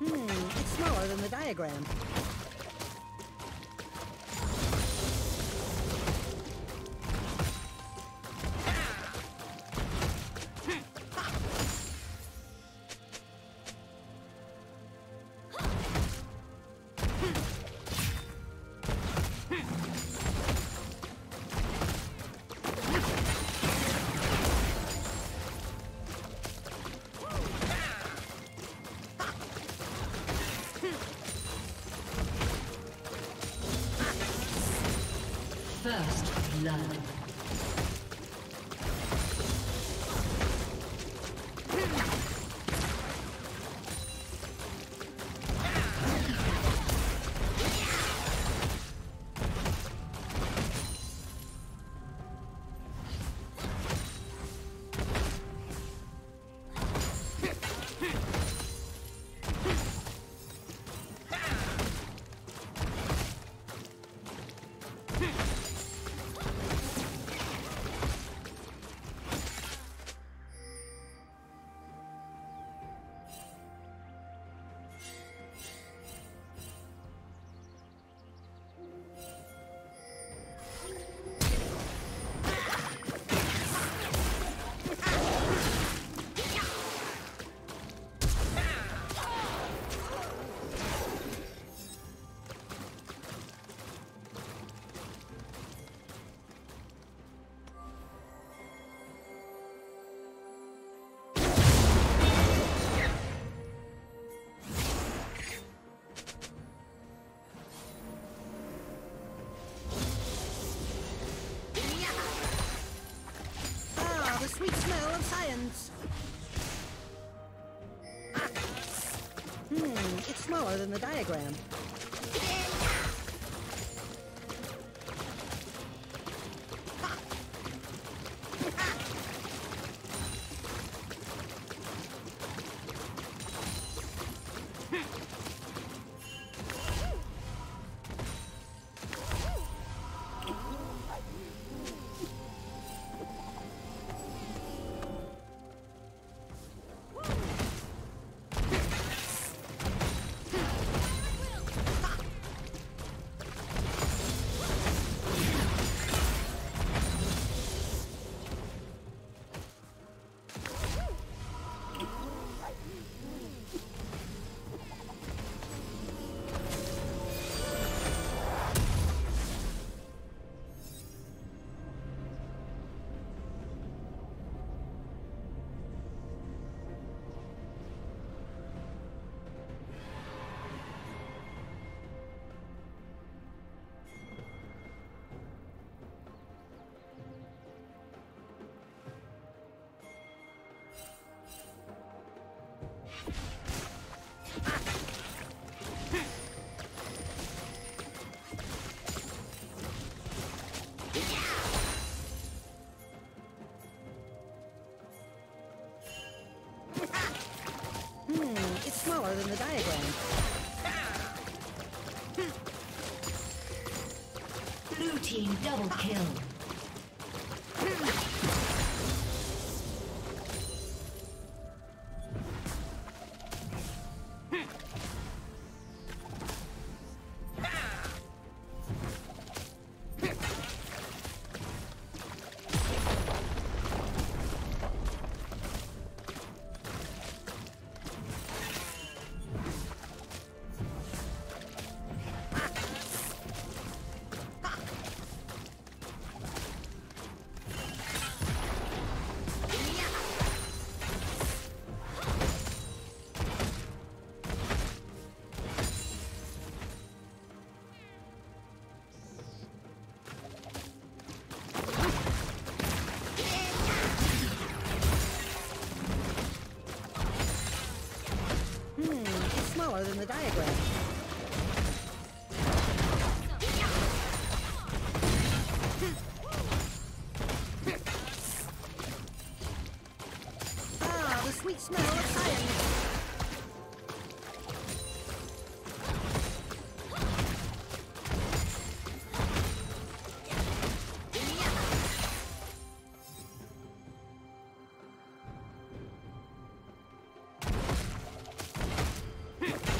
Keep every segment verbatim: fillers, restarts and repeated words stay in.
Hmm, it's smaller than the diagram. First blood. Sweet smell of science. Hmm, it's smaller than the diagram. Smaller than the diagram. Blue team double kill. Than the diagram. Ah, the sweet smell of science. Hmm.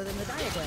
Than the diagram.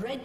Red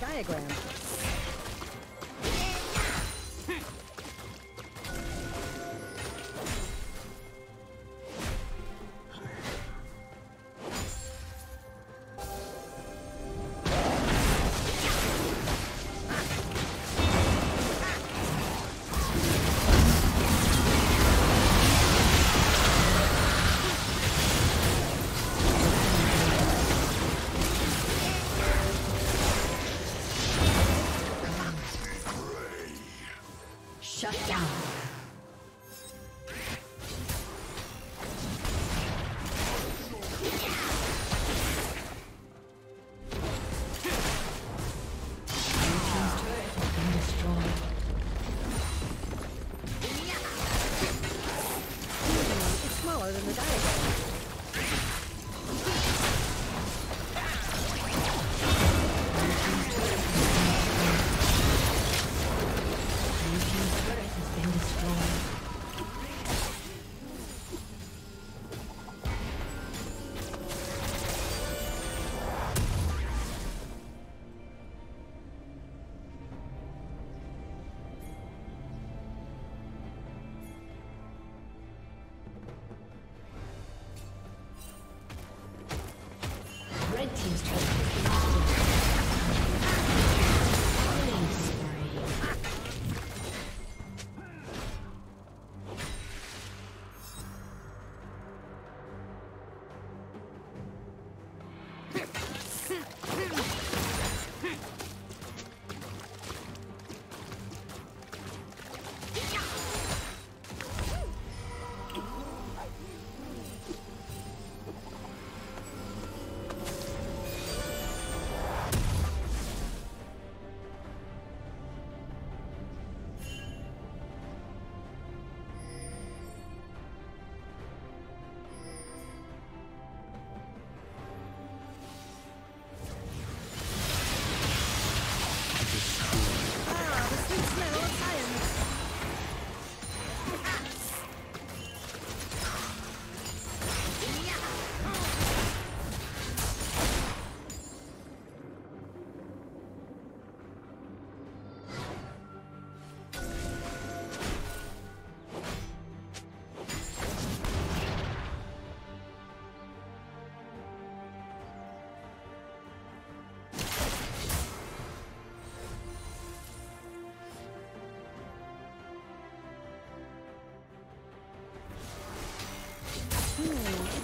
diagram. Shut down.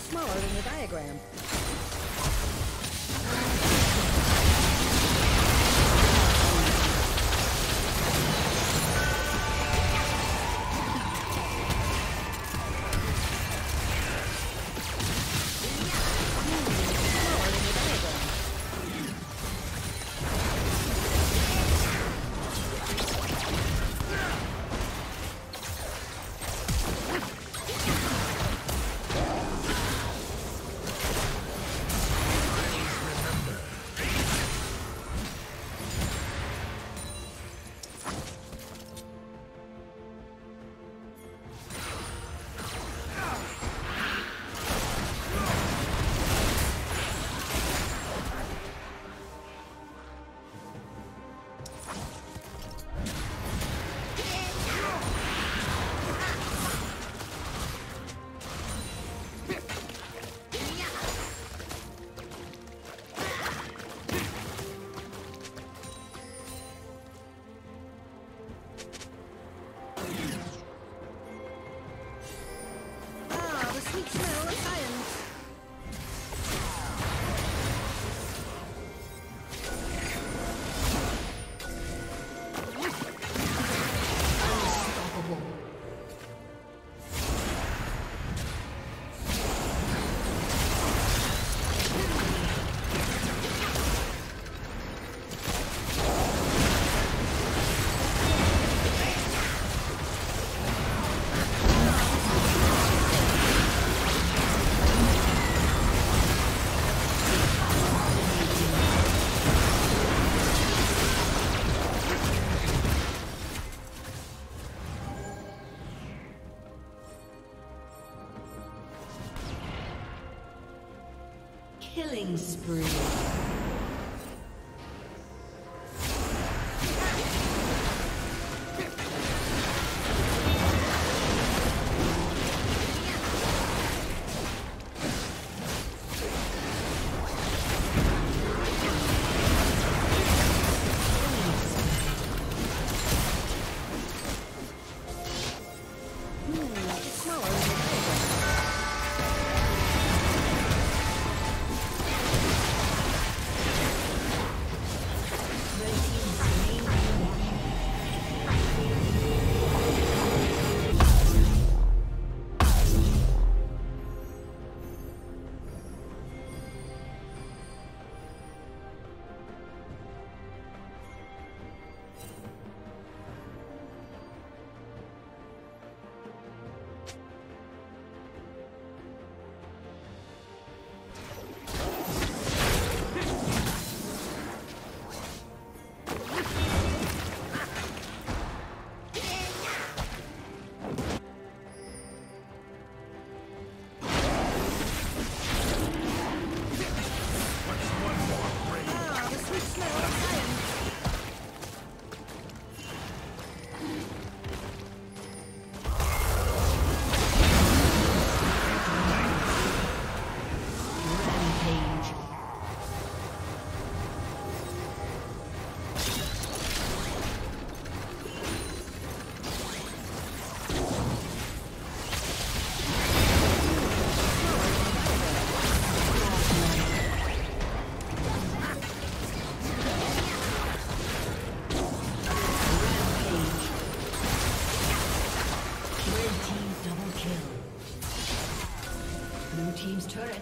Smaller than the diagram. Killing spree.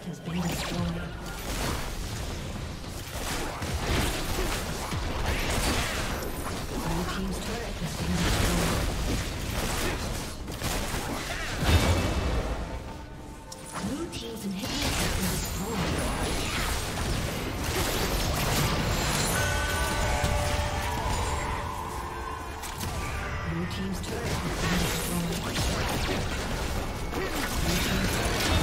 turret has been destroyed. Blue team's turret has been destroyed. Blue team's inhibitors have been destroyed. Blue team's turret has been destroyed. Blue team's turret has been destroyed.